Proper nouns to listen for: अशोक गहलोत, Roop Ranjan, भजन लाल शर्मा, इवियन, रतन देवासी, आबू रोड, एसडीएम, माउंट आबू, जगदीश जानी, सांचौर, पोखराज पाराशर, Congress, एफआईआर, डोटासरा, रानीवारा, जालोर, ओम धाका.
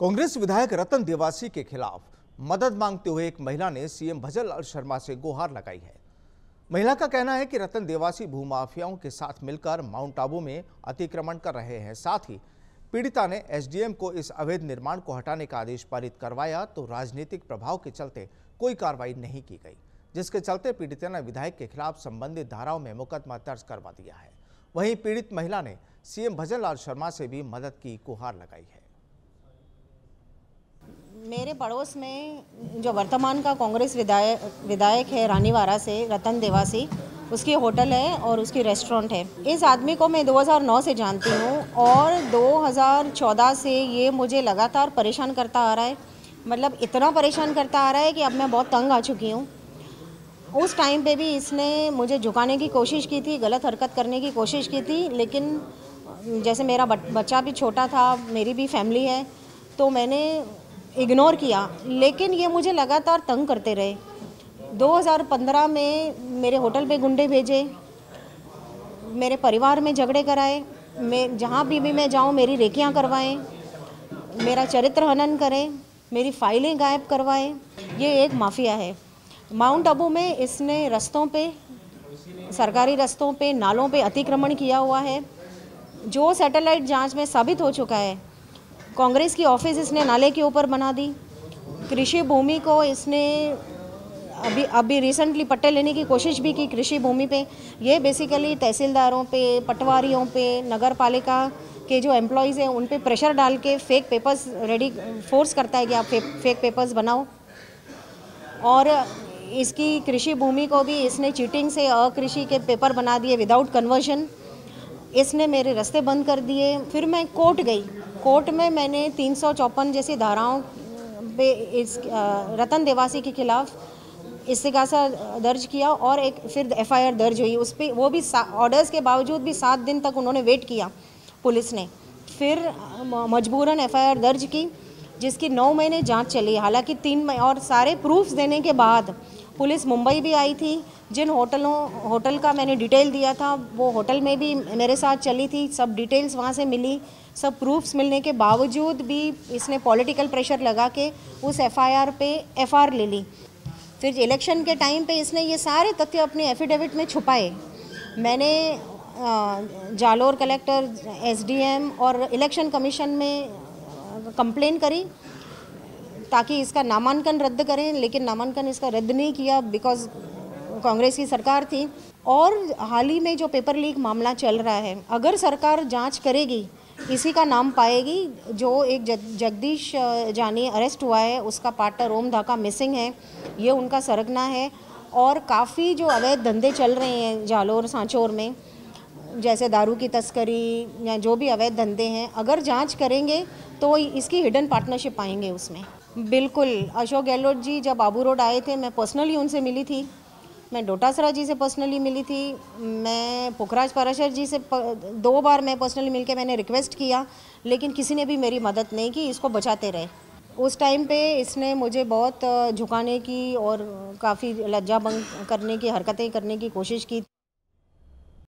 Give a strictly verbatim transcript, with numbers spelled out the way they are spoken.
कांग्रेस विधायक रतन देवासी के खिलाफ मदद मांगते हुए एक महिला ने सीएम भजन लाल शर्मा से गुहार लगाई है। महिला का कहना है कि रतन देवासी भूमाफियाओं के साथ मिलकर माउंट आबू में अतिक्रमण कर रहे हैं। साथ ही पीड़िता ने एसडीएम को इस अवैध निर्माण को हटाने का आदेश पारित करवाया तो राजनीतिक प्रभाव के चलते कोई कार्रवाई नहीं की गई, जिसके चलते पीड़िता ने विधायक के खिलाफ संबंधित धाराओं में मुकदमा दर्ज करवा दिया है। वहीं पीड़ित महिला ने सीएम भजन लाल शर्मा से भी मदद की गुहार लगाई है। मेरे पड़ोस में जो वर्तमान का कांग्रेस विधायक विधायक है रानीवारा से रतन देवासी, उसकी होटल है और उसकी रेस्टोरेंट है। इस आदमी को मैं दो हज़ार नौ से जानती हूँ और दो हज़ार चौदह से ये मुझे लगातार परेशान करता आ रहा है। मतलब इतना परेशान करता आ रहा है कि अब मैं बहुत तंग आ चुकी हूँ। उस टाइम पे भी इसने मुझे झुकाने की कोशिश की थी, गलत हरकत करने की कोशिश की थी, लेकिन जैसे मेरा बच्चा भी छोटा था, मेरी भी फैमिली है, तो मैंने इग्नोर किया। लेकिन ये मुझे लगातार तंग करते रहे। दो हज़ार पंद्रह में मेरे होटल पे गुंडे भेजे, मेरे परिवार में झगड़े कराए, मैं जहाँ भी भी मैं जाऊँ मेरी रेकियाँ करवाएं, मेरा चरित्र हनन करें, मेरी फाइलें गायब करवाएं। ये एक माफिया है। माउंट आबू में इसने रस्तों पे, सरकारी रस्तों पे, नालों पे अतिक्रमण किया हुआ है, जो सैटेलाइट जाँच में साबित हो चुका है। कांग्रेस की ऑफिस इसने नाले के ऊपर बना दी। कृषि भूमि को इसने अभी अभी रिसेंटली पट्टे लेने की कोशिश भी की कृषि भूमि पे। ये बेसिकली तहसीलदारों पे, पटवारियों पे, नगर पालिका के जो एम्प्लॉयज़ हैं उन पे प्रेशर डाल के फेक पेपर्स रेडी फोर्स करता है कि आप फे, फेक पेपर्स बनाओ। और इसकी कृषि भूमि को भी इसने चीटिंग से अकृषि के पेपर बना दिए विदाउट कन्वर्जन। इसने मेरे रास्ते बंद कर दिए। फिर मैं कोर्ट गई। कोर्ट में मैंने तीन सौ चौपन जैसी धाराओं पे इस रतन देवासी के खिलाफ इस्तीफा दर्ज किया और एक फिर एफआईआर दर्ज हुई उस पर। वो भी ऑर्डर्स के बावजूद भी सात दिन तक उन्होंने वेट किया पुलिस ने। फिर मजबूरन एफआईआर दर्ज की, जिसकी नौ महीने जांच चली। हालांकि तीन महीने और सारे प्रूफ्स देने के बाद पुलिस मुंबई भी आई थी। जिन होटलों होटल का मैंने डिटेल दिया था वो होटल में भी मेरे साथ चली थी। सब डिटेल्स वहाँ से मिली। सब प्रूफ्स मिलने के बावजूद भी इसने पॉलिटिकल प्रेशर लगा के उस एफआईआर पे एफआर ले ली। फिर इलेक्शन के टाइम पे इसने ये सारे तथ्य अपने एफिडेविट में छुपाए। मैंने जालोर कलेक्टर, एसडीएम और इलेक्शन कमीशन में कंप्लेन करी ताकि इसका नामांकन रद्द करें, लेकिन नामांकन इसका रद्द नहीं किया बिकॉज कांग्रेस की सरकार थी। और हाल ही में जो पेपर लीक मामला चल रहा है, अगर सरकार जांच करेगी, इसी का नाम पाएगी। जो एक जगदीश जानी अरेस्ट हुआ है, उसका पार्टनर ओम धाका मिसिंग है, ये उनका सरगना है। और काफ़ी जो अवैध धंधे चल रहे हैं जालोर सांचौर में, जैसे दारू की तस्करी या जो भी अवैध धंधे हैं, अगर जांच करेंगे तो इसकी हिडन पार्टनरशिप आएंगे उसमें। बिल्कुल, अशोक गहलोत जी जब आबू रोड आए थे मैं पर्सनली उनसे मिली थी, मैं डोटासरा जी से पर्सनली मिली थी, मैं पोखराज पाराशर जी से प, दो बार मैं पर्सनली मिलके मैंने रिक्वेस्ट किया, लेकिन किसी ने भी मेरी मदद नहीं की। इसको बचाते रहे। उस टाइम पे इसने मुझे बहुत झुकाने की और काफ़ी लज्जाभंग करने की हरकतें करने की कोशिश की।